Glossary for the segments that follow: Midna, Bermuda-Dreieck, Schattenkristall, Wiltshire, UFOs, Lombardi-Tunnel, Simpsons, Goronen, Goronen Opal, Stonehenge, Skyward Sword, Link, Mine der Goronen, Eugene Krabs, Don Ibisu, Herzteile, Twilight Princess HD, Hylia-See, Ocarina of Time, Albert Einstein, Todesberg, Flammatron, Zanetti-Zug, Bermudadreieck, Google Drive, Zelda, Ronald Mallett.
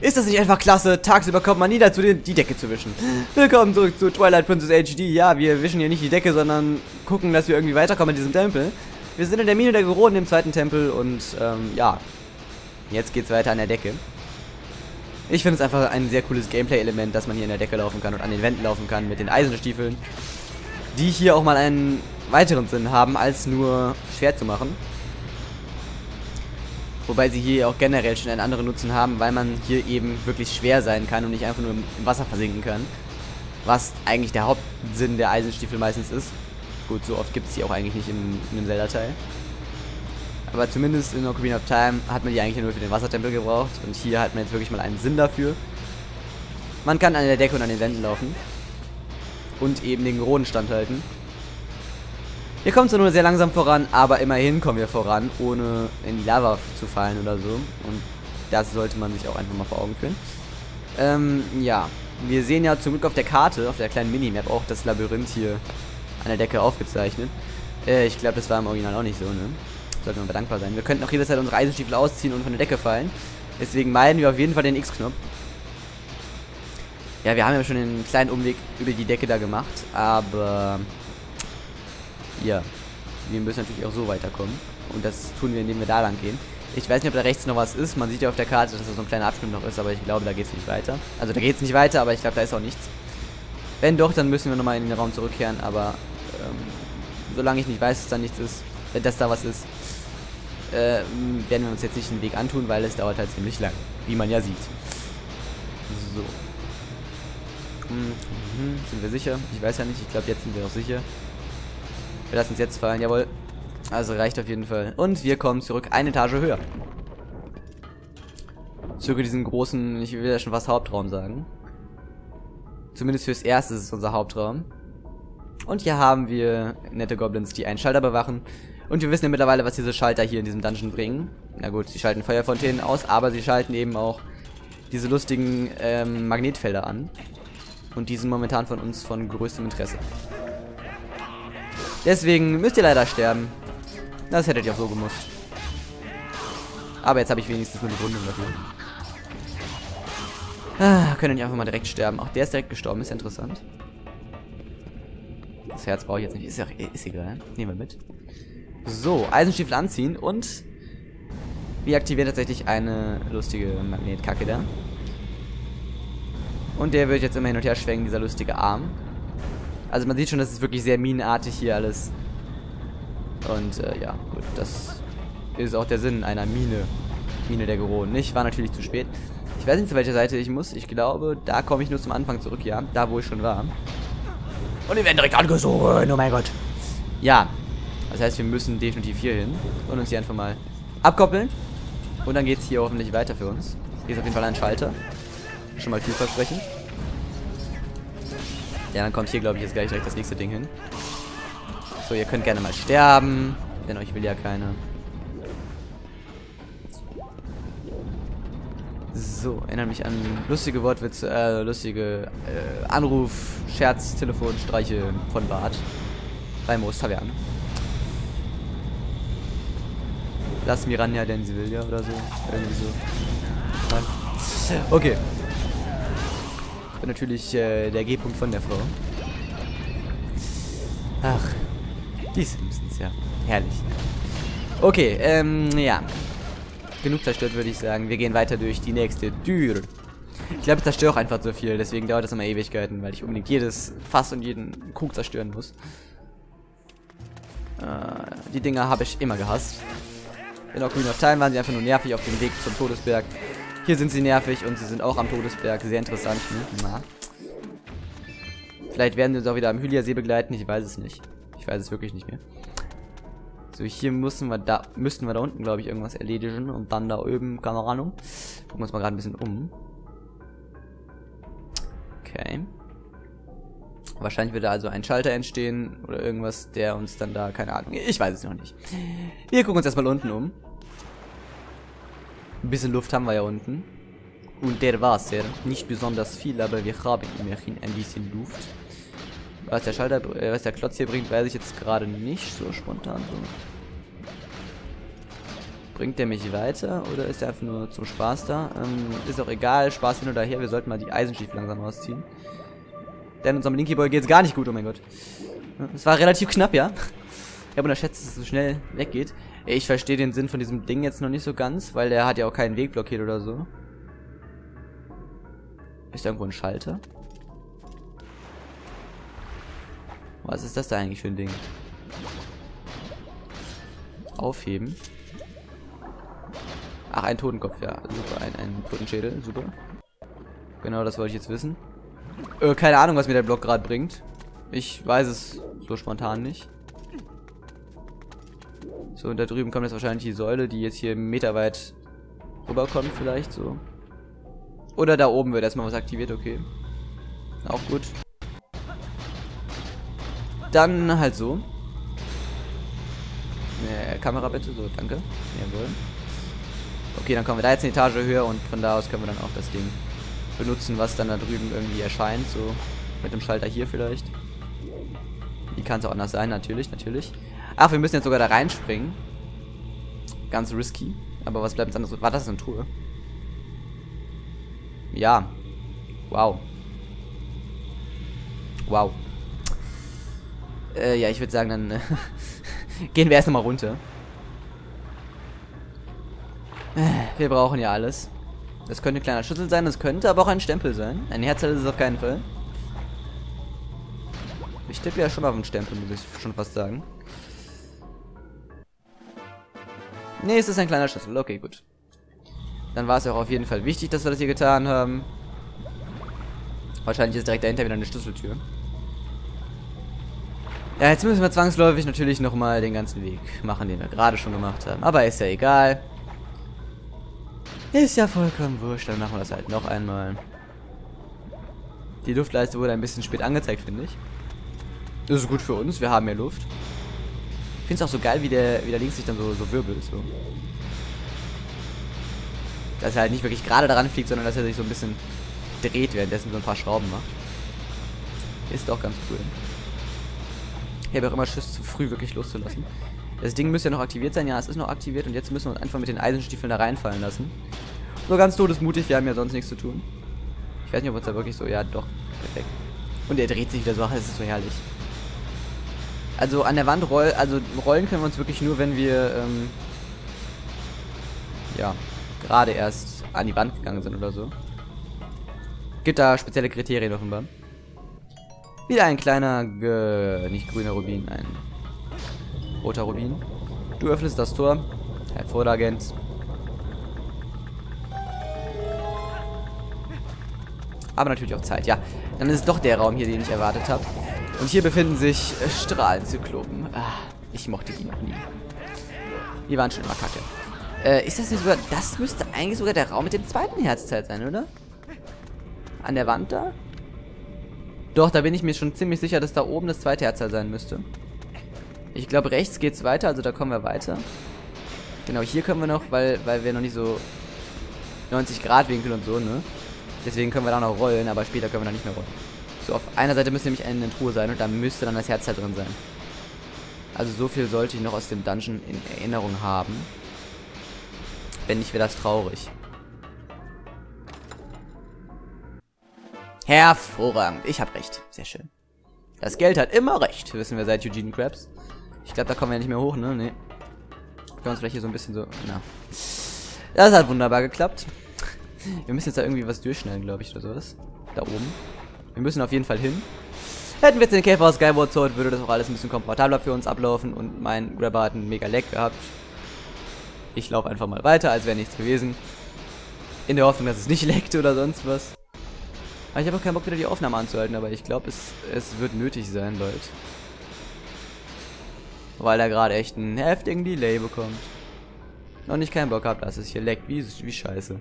Ist das nicht einfach klasse? Tagsüber kommt man nie dazu, die Decke zu wischen. Willkommen zurück zu Twilight Princess HD. Ja, wir wischen hier nicht die Decke, sondern gucken, dass wir irgendwie weiterkommen in diesem Tempel. Wir sind in der Mine der Goronen im zweiten Tempel und, ja. Jetzt geht's weiter an der Decke. Ich finde es einfach ein sehr cooles Gameplay-Element, dass man hier in der Decke laufen kann und an den Wänden laufen kann mit den Eisenstiefeln, die hier auch mal einen weiteren Sinn haben, als nur schwer zu machen. Wobei sie hier auch generell schon einen anderen Nutzen haben, weil man hier eben wirklich schwer sein kann und nicht einfach nur im Wasser versinken kann. Was eigentlich der Hauptsinn der Eisenstiefel meistens ist. Gut, so oft gibt es die auch eigentlich nicht in einem Zelda-Teil. Aber zumindest in Ocarina of Time hat man die eigentlich nur für den Wassertempel gebraucht. Und hier hat man jetzt wirklich mal einen Sinn dafür. Man kann an der Decke und an den Wänden laufen. Und eben den Goronen standhalten. Hier kommt es nur sehr langsam voran, aber immerhin kommen wir voran, ohne in die Lava zu fallen oder so. Und das sollte man sich auch einfach mal vor Augen führen. Ja, wir sehen ja zum Glück auf der Karte, auf der kleinen Minimap auch das Labyrinth hier an der Decke aufgezeichnet. Ich glaube, das war im Original auch nicht so, ne? Sollten wir dankbar sein. Wir könnten auch jederzeit unsere Eisenstiefel ausziehen und von der Decke fallen. Deswegen meiden wir auf jeden Fall den X-Knopf. Ja, wir haben ja schon einen kleinen Umweg über die Decke da gemacht, aber... ja, wir müssen natürlich auch so weiterkommen. Und das tun wir, indem wir da lang gehen. Ich weiß nicht, ob da rechts noch was ist. Man sieht ja auf der Karte, dass da so ein kleiner Abschnitt noch ist, aber ich glaube, da geht es nicht weiter. Also da geht es nicht weiter, aber ich glaube, da ist auch nichts. Wenn doch, dann müssen wir nochmal in den Raum zurückkehren, aber solange ich nicht weiß, dass da nichts ist, dass da was ist, werden wir uns jetzt nicht den Weg antun, weil es dauert halt ziemlich lang, wie man ja sieht. So. Sind wir sicher? Ich weiß ja nicht, ich glaube, jetzt sind wir auch sicher. Wir lassen uns jetzt fallen, jawohl. Also reicht auf jeden Fall. Und wir kommen zurück eine Etage höher. Zurück in diesen großen, ich will ja schon fast Hauptraum sagen. Zumindest fürs Erste ist es unser Hauptraum. Und hier haben wir nette Goblins, die einen Schalter bewachen. Und wir wissen ja mittlerweile, was diese Schalter hier in diesem Dungeon bringen. Na gut, sie schalten Feuerfontänen aus, aber sie schalten eben auch diese lustigen Magnetfelder an. Und die sind momentan von uns von größtem Interesse. Deswegen müsst ihr leider sterben. Das hättet ihr auch so gemusst. Aber jetzt habe ich wenigstens eine Begründung dafür. Ah, können nicht einfach mal direkt sterben. Auch der ist direkt gestorben, ist ja interessant. Das Herz brauche ich jetzt nicht. Ist egal. Nehmen wir mit. So, Eisenstiefel anziehen und wir aktivieren tatsächlich eine lustige Magnetkacke da. Und der wird jetzt immer hin und her schwenken, dieser lustige Arm. Also man sieht schon, das ist wirklich sehr minenartig hier alles. Und ja, gut, das ist auch der Sinn einer Mine. Mine der Goronen. Ich war natürlich zu spät. Ich weiß nicht, zu welcher Seite ich muss. Ich glaube, da komme ich nur zum Anfang zurück, ja. Da, wo ich schon war. Und wir werden direkt angesogen, oh mein Gott. Ja, das heißt, wir müssen definitiv hier hin. Und uns hier einfach mal abkoppeln. Und dann geht es hier hoffentlich weiter für uns. Hier ist auf jeden Fall ein Schalter. Schon mal vielversprechend. Ja, dann kommt hier, glaube ich, jetzt gleich direkt das nächste Ding hin. So, ihr könnt gerne mal sterben, denn euch will ja keiner. So, erinnert mich an lustige Wortwitze, lustige Anruf, Scherz, Telefon, Streiche von Bart. Beim Osterwerden. Lass Miranja, denn sie will ja, oder so. Irgendwie so. Nein. Okay. Natürlich der G-Punkt von der Frau. Ach, die Simpsons, ja. Herrlich. Okay, ja. Genug zerstört, würde ich sagen. Wir gehen weiter durch die nächste Tür. Ich glaube, ich zerstöre auch einfach so viel, deswegen dauert das immer Ewigkeiten, weil ich unbedingt jedes Fass und jeden Krug zerstören muss. Die Dinger habe ich immer gehasst. In Ocarina of Time waren sie einfach nur nervig auf dem Weg zum Todesberg. Hier sind sie nervig und sie sind auch am Todesberg. Sehr interessant, ne? Na. Vielleicht werden sie uns auch wieder am Hylia-See begleiten. Ich weiß es nicht. Ich weiß es wirklich nicht mehr. So, hier müssten wir da unten, glaube ich, irgendwas erledigen. Und dann da oben, keine Ahnung. Gucken wir uns mal gerade ein bisschen um. Okay. Wahrscheinlich wird da also ein Schalter entstehen. Oder irgendwas, der uns dann da, keine Ahnung. Ich weiß es noch nicht. Wir gucken uns erstmal unten um. Ein bisschen Luft haben wir ja unten. Und der war's ja. Nicht besonders viel, aber wir haben immerhin ein bisschen Luft. Was der Schalter, was der Klotz hier bringt, weiß ich jetzt gerade nicht so spontan so. Bringt der mich weiter oder ist er einfach nur zum Spaß da? Ist auch egal, Spaß hin oder her, wir sollten mal die Eisenschiene langsam rausziehen. Denn unserem Linky Boy geht's gar nicht gut, oh mein Gott. Es war relativ knapp, ja. Ich habe unterschätzt, dass es so schnell weggeht. Ich verstehe den Sinn von diesem Ding jetzt noch nicht so ganz, weil der hat ja auch keinen Weg blockiert oder so. Ist da irgendwo ein Schalter? Was ist das da eigentlich für ein Ding? Aufheben. Ach, ein Totenkopf, ja. Super, ein Totenschädel, super. Genau, das wollte ich jetzt wissen. Keine Ahnung, was mir der Block gerade bringt. Ich weiß es so spontan nicht. So, und da drüben kommt jetzt wahrscheinlich die Säule, die jetzt hier meterweit rüberkommt vielleicht, so. Oder da oben wird erstmal was aktiviert, okay. Auch gut. Dann halt so. Kamera bitte, so, danke. Jawohl. Okay, dann kommen wir da jetzt eine Etage höher und von da aus können wir dann auch das Ding benutzen, was dann da drüben irgendwie erscheint, so. Mit dem Schalter hier vielleicht. Wie kann es auch anders sein, natürlich, natürlich. Ach, wir müssen jetzt sogar da reinspringen. Ganz risky. Aber was bleibt uns anderes? War das eine Truhe? Ja. Wow. Wow. Ja, ich würde sagen, dann gehen wir erst nochmal runter. Wir brauchen ja alles. Das könnte ein kleiner Schlüssel sein, das könnte aber auch ein Stempel sein. Ein Herzteil ist es auf keinen Fall. Ich tippe ja schon auf den Stempel, muss ich schon fast sagen. Nee, es ist ein kleiner Schlüssel. Okay, gut. Dann war es ja auch auf jeden Fall wichtig, dass wir das hier getan haben. Wahrscheinlich ist direkt dahinter wieder eine Schlüsseltür. Ja, jetzt müssen wir zwangsläufig natürlich nochmal den ganzen Weg machen, den wir gerade schon gemacht haben. Aber ist ja egal. Ist ja vollkommen wurscht. Dann machen wir das halt noch einmal. Die Luftleiste wurde ein bisschen spät angezeigt, finde ich. Das ist gut für uns. Wir haben ja Luft. Ich finde es auch so geil, wie der links sich dann so wirbelt. So. Dass er halt nicht wirklich gerade daran fliegt, sondern dass er sich so ein bisschen dreht, währenddessen so ein paar Schrauben macht. Ist auch ganz cool. Ich habe auch immer Schiss, zu früh wirklich loszulassen. Das Ding müsste ja noch aktiviert sein. Ja, es ist noch aktiviert und jetzt müssen wir uns einfach mit den Eisenstiefeln da reinfallen lassen. So ganz todesmutig, wir haben ja sonst nichts zu tun. Ich weiß nicht, ob uns da wirklich so... Ja, doch. Perfekt. Und er dreht sich wieder so. Ach, das ist so herrlich. Also an der Wand rollen, also rollen können wir uns wirklich nur, wenn wir, ja, gerade erst an die Wand gegangen sind oder so. Gibt da spezielle Kriterien offenbar. Wieder ein kleiner, nicht grüner Rubin, ein roter Rubin. Du öffnest das Tor. Hervorragend. Aber natürlich auch Zeit, ja. Dann ist es doch der Raum hier, den ich erwartet habe. Und hier befinden sich Strahlenzyklopen. Ah, ich mochte die noch nie. Die waren schon immer kacke. Ist das nicht sogar... Das müsste eigentlich sogar der Raum mit dem zweiten Herzteil sein, oder? An der Wand da? Doch, da bin ich mir schon ziemlich sicher, dass da oben das zweite Herzteil sein müsste. Ich glaube, rechts geht's weiter, also da kommen wir weiter. Genau, hier können wir noch, weil wir noch nicht so 90 Grad Winkel und so, ne? Deswegen können wir da noch rollen, aber später können wir da nicht mehr rollen. So, auf einer Seite müsste nämlich eine Truhe sein und da müsste dann das Herzteil drin sein. Also so viel sollte ich noch aus dem Dungeon in Erinnerung haben. Wenn nicht, wäre das traurig. Hervorragend. Ich habe recht. Sehr schön. Das Geld hat immer recht, wissen wir seit Eugene Krabs. Ich glaube, da kommen wir nicht mehr hoch, ne? Nee. Können wir uns vielleicht hier so ein bisschen so... Na. Das hat wunderbar geklappt. Wir müssen jetzt da irgendwie was durchschneiden, glaube ich, oder sowas. Da oben. Wir müssen auf jeden Fall hin. Hätten wir jetzt den Käfer aus Skyward Sword, würde das auch alles ein bisschen komfortabler für uns ablaufen. Und mein Grabber hat einen mega Leck gehabt. Ich laufe einfach mal weiter, als wäre nichts gewesen. In der Hoffnung, dass es nicht leckt oder sonst was. Aber ich habe auch keinen Bock, wieder die Aufnahme anzuhalten. Aber ich glaube, es wird nötig sein, Leute. Weil er gerade echt einen heftigen Delay bekommt. Noch nicht keinen Bock habe, dass es hier leckt. Wie scheiße.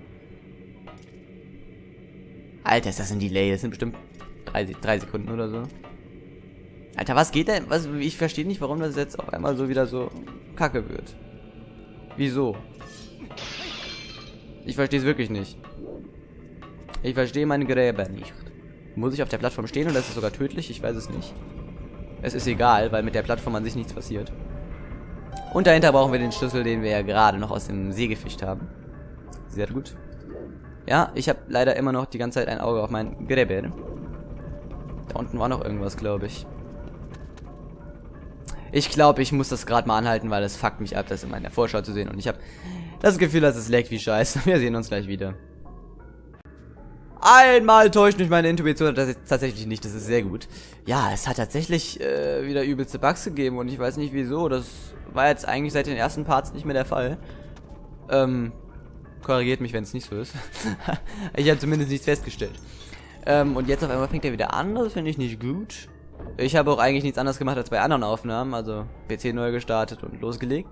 Alter, ist das ein Delay? Das sind bestimmt... 3 Sekunden oder so. Alter, was geht denn? Was, ich verstehe nicht, warum das jetzt auf einmal so wieder so kacke wird. Wieso? Ich verstehe es wirklich nicht. Ich verstehe meine Gräber nicht. Muss ich auf der Plattform stehen oder ist es sogar tödlich? Ich weiß es nicht. Es ist egal, weil mit der Plattform an sich nichts passiert. Und dahinter brauchen wir den Schlüssel, den wir ja gerade noch aus dem See gefischt haben. Sehr gut. Ja, ich habe leider immer noch die ganze Zeit ein Auge auf mein Gerät. Da unten war noch irgendwas, glaube ich. Ich glaube, ich muss das gerade mal anhalten, weil es fuckt mich ab, das immer in der Vorschau zu sehen. Und ich habe das Gefühl, dass es laggt wie scheiße. Wir sehen uns gleich wieder. Einmal täuscht mich meine Intuition tatsächlich nicht. Das ist sehr gut. Ja, es hat tatsächlich wieder übelste Bugs gegeben. Und ich weiß nicht wieso. Das war jetzt eigentlich seit den ersten Parts nicht mehr der Fall. Korrigiert mich, wenn es nicht so ist. Ich habe zumindest nichts festgestellt. Und jetzt auf einmal fängt er wieder an. Das finde ich nicht gut. Ich habe auch eigentlich nichts anderes gemacht als bei anderen Aufnahmen. Also PC neu gestartet und losgelegt.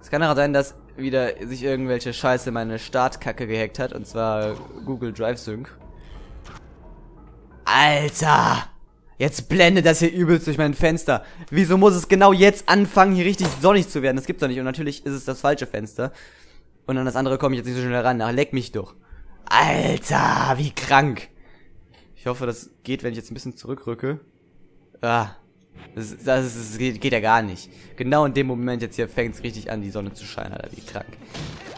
Es kann auch sein, dass wieder sich irgendwelche Scheiße meine Startkacke gehackt hat. Und zwar Google Drive Sync. Alter! Jetzt blendet das hier übelst durch mein Fenster. Wieso muss es genau jetzt anfangen, hier richtig sonnig zu werden? Das gibt's doch nicht. Und natürlich ist es das falsche Fender. Und an das andere komme ich jetzt nicht so schnell ran. Ach, leck mich doch. Alter, wie krank. Ich hoffe, das geht, wenn ich jetzt ein bisschen zurückrücke. Ah, das geht ja gar nicht. Genau in dem Moment jetzt hier fängt es richtig an, die Sonne zu scheinen, Alter, wie krank.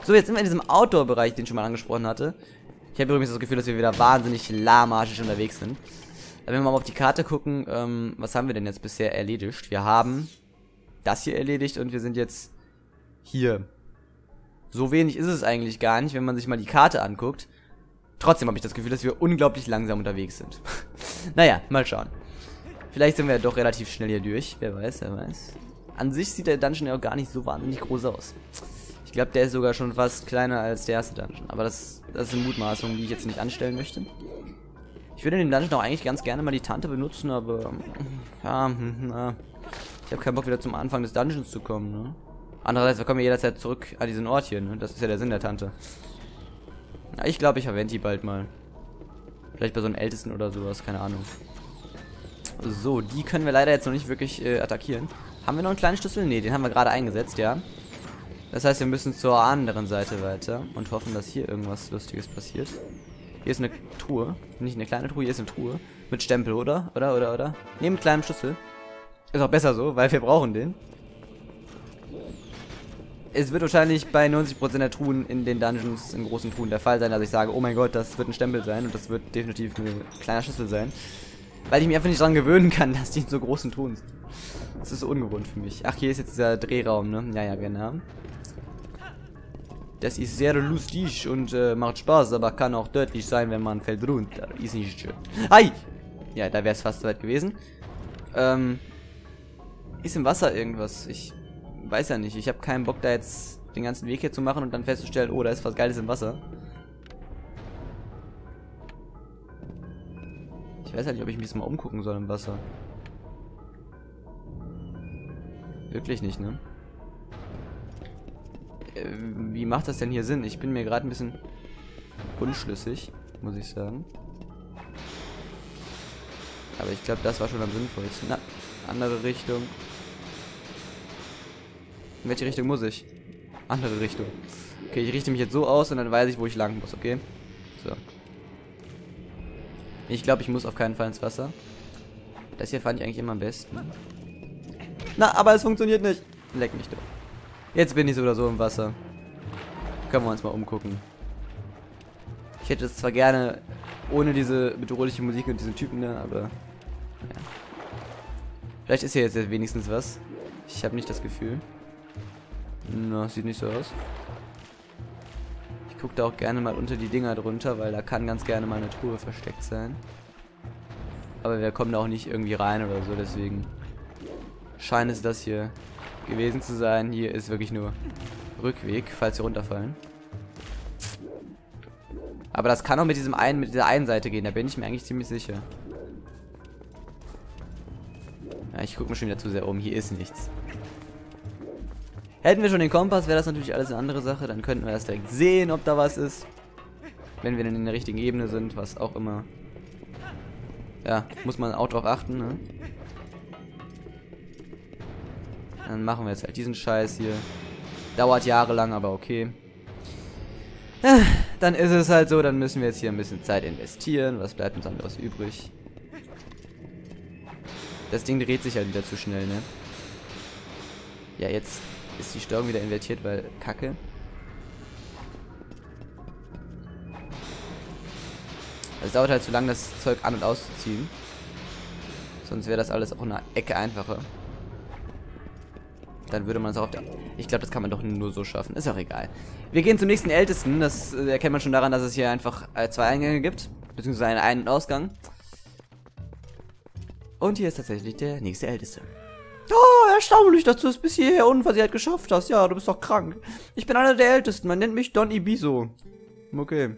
So, jetzt sind wir in diesem Outdoor-Bereich, den ich schon mal angesprochen hatte. Ich habe übrigens das Gefühl, dass wir wieder wahnsinnig lahmarschig unterwegs sind. Wenn wir mal auf die Karte gucken, was haben wir denn jetzt bisher erledigt? Wir haben das hier erledigt und wir sind jetzt hier. So wenig ist es eigentlich gar nicht, wenn man sich mal die Karte anguckt. Trotzdem habe ich das Gefühl, dass wir unglaublich langsam unterwegs sind. Naja, mal schauen. Vielleicht sind wir ja doch relativ schnell hier durch. Wer weiß, wer weiß. An sich sieht der Dungeon ja auch gar nicht so wahnsinnig groß aus. Ich glaube, der ist sogar schon fast kleiner als der erste Dungeon. Aber das sind Mutmaßungen, die ich jetzt nicht anstellen möchte. Ich würde in dem Dungeon auch eigentlich ganz gerne mal die Tante benutzen, aber... Ja, na. Ich habe keinen Bock, wieder zum Anfang des Dungeons zu kommen, ne? Andererseits, wir kommen ja jederzeit zurück an diesen Ort hier, ne? Das ist ja der Sinn der Tante. Ja, ich glaube, ich verwende die bald mal. Vielleicht bei so einem Ältesten oder sowas, keine Ahnung. So, die können wir leider jetzt noch nicht wirklich attackieren. Haben wir noch einen kleinen Schlüssel? Ne, den haben wir gerade eingesetzt, ja. Das heißt, wir müssen zur anderen Seite weiter und hoffen, dass hier irgendwas Lustiges passiert. Hier ist eine Truhe. Nicht eine kleine Truhe, hier ist eine Truhe. Mit Stempel, oder? Oder? Ne, mit kleinem Schlüssel. Ist auch besser so, weil wir brauchen den. Es wird wahrscheinlich bei 90% der Truhen in den Dungeons, in großen Truhen der Fall sein, dass ich sage, oh mein Gott, das wird ein Stempel sein und das wird definitiv ein kleiner Schlüssel sein. Weil ich mich einfach nicht dran gewöhnen kann, dass die in so großen Truhen sind. Das ist so ungewohnt für mich. Ach, hier ist jetzt dieser Drehraum, ne? Ja, genau. Das ist sehr lustig und macht Spaß, aber kann auch tödlich sein, wenn man fällt runter. Ist nicht schön. Hi! Ja, da wäre es fast soweit gewesen. Ist im Wasser irgendwas? Ich weiß ja nicht. Ich habe keinen Bock, da jetzt den ganzen Weg hier zu machen und dann festzustellen, oh, da ist was Geiles im Wasser. Ich weiß ja nicht, ob ich mich jetzt mal umgucken soll im Wasser. Wirklich nicht, ne? Wie macht das denn hier Sinn? Ich bin mir gerade ein bisschen unschlüssig, muss ich sagen. Aber ich glaube, das war schon am sinnvollsten. Na, andere Richtung. In welche Richtung muss ich? Andere Richtung. Okay, ich richte mich jetzt so aus und dann weiß ich, wo ich lang muss, okay? So. Ich glaube, ich muss auf keinen Fall ins Wasser. Das hier fand ich eigentlich immer am besten. Na, aber es funktioniert nicht. Leck mich doch. Jetzt bin ich so oder so im Wasser. Können wir uns mal umgucken. Ich hätte es zwar gerne ohne diese bedrohliche Musik und diesen Typen da, aber... Ja. Vielleicht ist hier jetzt wenigstens was. Ich habe nicht das Gefühl. Na, sieht nicht so aus. Ich gucke da auch gerne mal unter die Dinger drunter, weil da kann ganz gerne mal eine Truhe versteckt sein. Aber wir kommen da auch nicht irgendwie rein oder so, deswegen scheint es das hier gewesen zu sein. Hier ist wirklich nur Rückweg, falls wir runterfallen. Aber das kann auch mit dieser einen Seite gehen, da bin ich mir eigentlich ziemlich sicher. Ja, ich gucke mir schon wieder zu sehr um, hier ist nichts. Hätten wir schon den Kompass, wäre das natürlich alles eine andere Sache. Dann könnten wir das direkt sehen, ob da was ist. Wenn wir denn in der richtigen Ebene sind, was auch immer. Ja, muss man auch drauf achten, ne? Dann machen wir jetzt halt diesen Scheiß hier. Dauert jahrelang, aber okay. Ja, dann ist es halt so, dann müssen wir jetzt hier ein bisschen Zeit investieren. Was bleibt uns anderes übrig? Das Ding dreht sich halt wieder zu schnell, ne? Ja, jetzt ist die Steuerung wieder invertiert, weil Kacke. Also es dauert halt zu lange, das Zeug an- und auszuziehen. Sonst wäre das alles auch in einer Ecke einfacher. Dann würde man es auch auf der... Ich glaube, das kann man doch nur so schaffen. Ist auch egal. Wir gehen zum nächsten Ältesten. Das erkennt man schon daran, dass es hier einfach zwei Eingänge gibt. Beziehungsweise einen Ein- und Ausgang. Und hier ist tatsächlich der nächste Älteste. Oh, erstaunlich, dass du es bis hierher unversehrt geschafft hast. Ja, du bist doch krank. Ich bin einer der Ältesten. Man nennt mich Don Ibisu. Okay.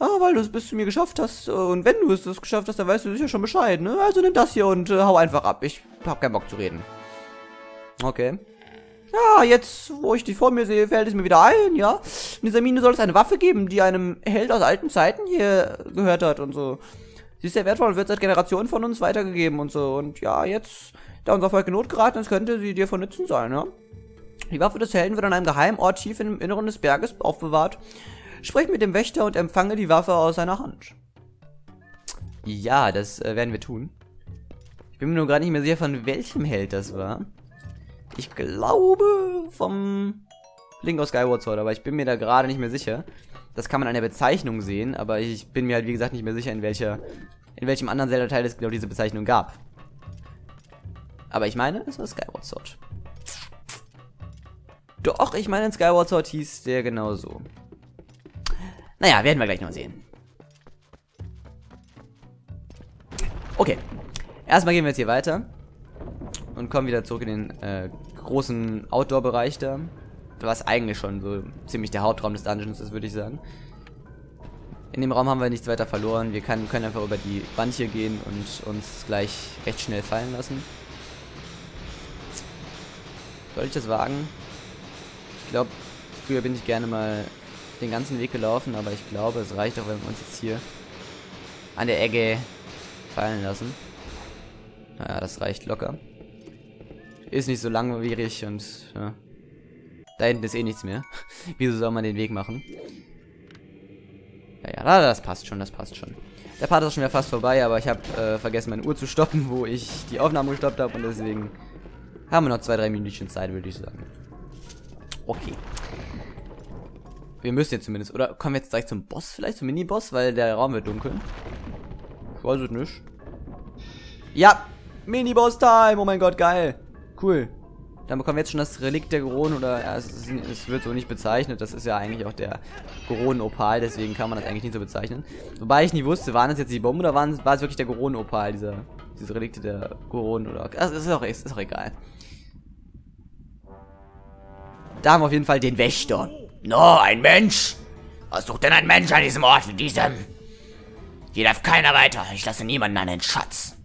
Ah, weil du es bis zu mir geschafft hast. Und wenn du es geschafft hast, dann weißt du sicher schon Bescheid, ne? Also nimm das hier und hau einfach ab. Ich hab keinen Bock zu reden. Okay. Ja, jetzt, wo ich dich vor mir sehe, fällt es mir wieder ein, ja? In dieser Mine soll es eine Waffe geben, die einem Held aus alten Zeiten hier gehört hat und so. Sie ist sehr wertvoll und wird seit Generationen von uns weitergegeben und so. Und ja, jetzt, da unser Volk in Not geraten ist, könnte sie dir von Nutzen sein, ja? Die Waffe des Helden wird an einem geheimen Ort tief im Inneren des Berges aufbewahrt. Sprich mit dem Wächter und empfange die Waffe aus seiner Hand. Ja, das werden wir tun. Ich bin mir nur gerade nicht mehr sicher, von welchem Held das war. Ich glaube vom Link aus Skyward Sword, aber ich bin mir da gerade nicht mehr sicher. Das kann man an der Bezeichnung sehen, aber ich bin mir halt wie gesagt nicht mehr sicher, in welchem anderen Zelda-Teil es genau diese Bezeichnung gab. Aber ich meine, es war Skyward Sword. Doch, ich meine, in Skyward Sword hieß der genau so. Naja, werden wir gleich noch sehen. Okay, erstmal gehen wir jetzt hier weiter. Und kommen wieder zurück in den großen Outdoor-Bereich da. Was eigentlich schon so ziemlich der Hauptraum des Dungeons ist, würde ich sagen. In dem Raum haben wir nichts weiter verloren. Wir können einfach über die Wand hier gehen und uns gleich recht schnell fallen lassen. Soll ich das wagen? Ich glaube, früher bin ich gerne mal den ganzen Weg gelaufen, aber ich glaube, es reicht auch, wenn wir uns jetzt hier an der Ecke fallen lassen. Naja, das reicht locker. Ist nicht so langwierig und ja. Da hinten ist eh nichts mehr. Wieso soll man den Weg machen? Ja, ja, das passt schon, das passt schon. Der Part ist schon wieder fast vorbei, aber ich habe vergessen, meine Uhr zu stoppen, wo ich die Aufnahme gestoppt habe und deswegen haben wir noch 2-3 Minütchen Zeit, würde ich sagen. Okay. Wir müssen jetzt zumindest, oder kommen wir jetzt direkt zum Boss vielleicht, zum Mini-Boss, weil der Raum wird dunkel. Ich weiß es nicht. Ja, Mini-Boss-Time, oh mein Gott, geil. Cool. Dann bekommen wir jetzt schon das Relikt der Goronen, oder ja, es wird so nicht bezeichnet. Das ist ja eigentlich auch der Goronen Opal, deswegen kann man das eigentlich nicht so bezeichnen. Wobei ich nie wusste, waren das jetzt die Bomben oder war es wirklich der Goronen Opal, diese Relikte der Goronen oder. Das ist auch egal. Da haben wir auf jeden Fall den Wächter. No, ein Mensch! Was sucht denn ein Mensch an diesem Ort wie diesem? Hier darf keiner weiter. Ich lasse niemanden an den Schatz.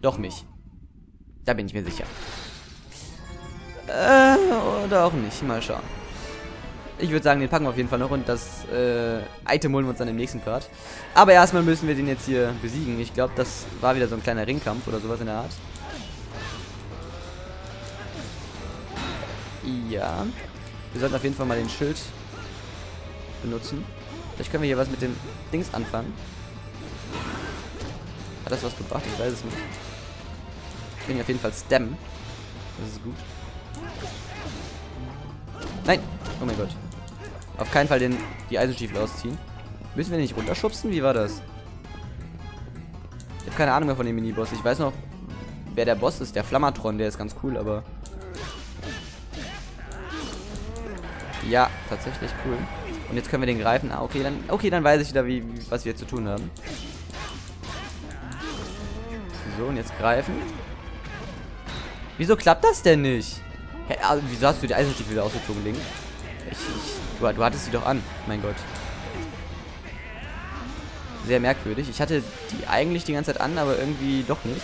Doch mich. Da bin ich mir sicher. Oder auch nicht. Mal schauen. Ich würde sagen, den packen wir auf jeden Fall noch und das Item holen wir uns dann im nächsten Part. Aber erstmal müssen wir den jetzt hier besiegen. Ich glaube, das war wieder so ein kleiner Ringkampf oder sowas in der Art. Ja. Wir sollten auf jeden Fall mal den Schild benutzen. Vielleicht können wir hier was mit dem Dings anfangen. Hat das was gebracht? Ich weiß es nicht. Ich kann ihn auf jeden Fall stemmen. Das ist gut. Nein! Oh mein Gott. Auf keinen Fall die Eisenstiefel ausziehen. Müssen wir den nicht runterschubsen? Wie war das? Ich habe keine Ahnung mehr von dem Miniboss. Ich weiß noch, wer der Boss ist. Der Flammatron, der ist ganz cool, aber... Ja, tatsächlich cool. Und jetzt können wir den greifen. Ah, okay, dann weiß ich wieder, was wir zu tun haben. So, und jetzt greifen. Wieso klappt das denn nicht? Hey, also, wieso hast du die Eisenstiefel wieder ausgezogen, Link? Du hattest sie doch an. Mein Gott. Sehr merkwürdig. Ich hatte die eigentlich die ganze Zeit an, aber irgendwie doch nicht.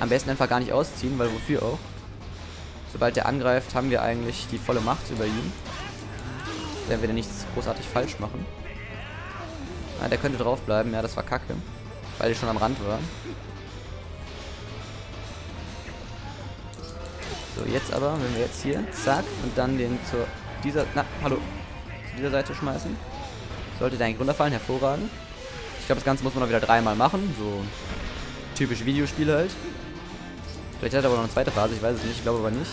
Am besten einfach gar nicht ausziehen, weil wofür auch? Sobald der angreift, haben wir eigentlich die volle Macht über ihn. Wenn wir denn nichts großartig falsch machen. Ah, der könnte draufbleiben. Ja, das war kacke. Weil ich schon am Rand war. So, jetzt aber, wenn wir jetzt hier, zack, und dann den zu dieser Seite schmeißen. Sollte der eigentlich runterfallen, hervorragend. Ich glaube, das Ganze muss man auch wieder dreimal machen, so typisch Videospiel halt. Vielleicht hat er aber noch eine zweite Phase, ich weiß es nicht, ich glaube aber nicht.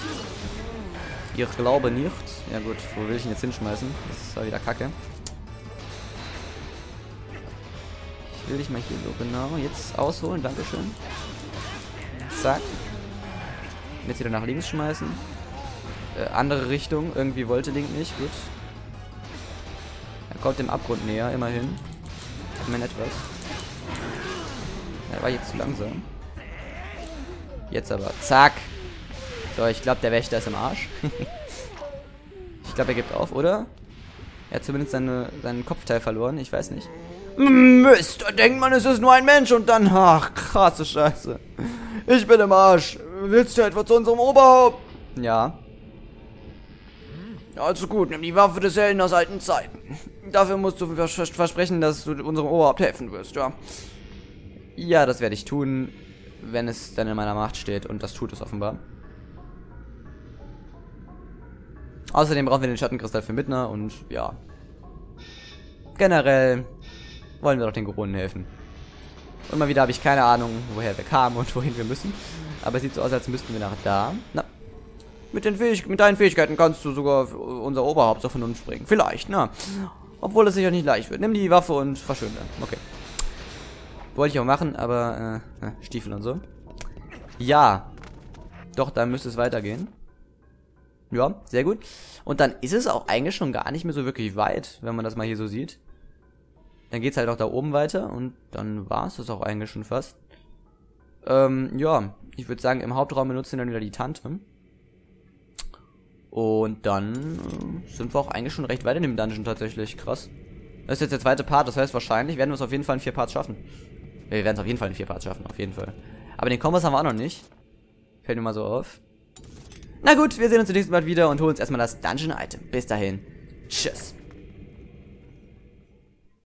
Ich glaube nicht. Ja gut, wo will ich ihn jetzt hinschmeißen? Das ist ja wieder Kacke. Ich will dich mal hier so genau jetzt ausholen, dankeschön. Zack. Jetzt wieder nach links schmeißen. Andere Richtung, irgendwie wollte Link nicht, gut. Er kommt dem Abgrund näher, immerhin. Immerhin etwas. Er war jetzt zu langsam. Jetzt aber, zack. So, ich glaube, der Wächter ist im Arsch. Ich glaube, er gibt auf, oder? Er hat zumindest seinen Kopfteil verloren, ich weiß nicht. Mist, da denkt man, es ist nur ein Mensch und dann, ach, krasse Scheiße. Ich bin im Arsch. Willst du etwa zu unserem Oberhaupt? Ja. Also gut, nimm die Waffe des Helden aus alten Zeiten. Dafür musst du versprechen, dass du unserem Oberhaupt helfen wirst, ja? Ja, das werde ich tun, wenn es dann in meiner Macht steht und das tut es offenbar. Außerdem brauchen wir den Schattenkristall für Midna und ja. Generell wollen wir doch den Goronen helfen. Und mal wieder habe ich keine Ahnung, woher wir kamen und wohin wir müssen. Aber es sieht so aus, als müssten wir nach da. Na, mit deinen Fähigkeiten kannst du sogar unser Oberhaupt zur Vernunft bringen. Vielleicht, na. Obwohl es sicher nicht leicht wird. Nimm die Waffe und verschwinde. Okay. Wollte ich auch machen, aber Stiefel und so. Ja. Doch, dann müsste es weitergehen. Ja, sehr gut. Und dann ist es auch eigentlich schon gar nicht mehr so wirklich weit, wenn man das mal hier so sieht. Dann geht es halt auch da oben weiter und dann war es das auch eigentlich schon fast. Ja, ich würde sagen, im Hauptraum benutzen wir dann wieder die Tante. Und dann sind wir auch eigentlich schon recht weit in dem Dungeon tatsächlich. Krass. Das ist jetzt der zweite Part, das heißt wahrscheinlich werden wir es auf jeden Fall in 4 Parts schaffen. Wir werden es auf jeden Fall in 4 Parts schaffen, auf jeden Fall. Aber den Kombos haben wir auch noch nicht. Fällt mir mal so auf. Na gut, wir sehen uns im nächsten Mal wieder und holen uns erstmal das Dungeon-Item. Bis dahin. Tschüss.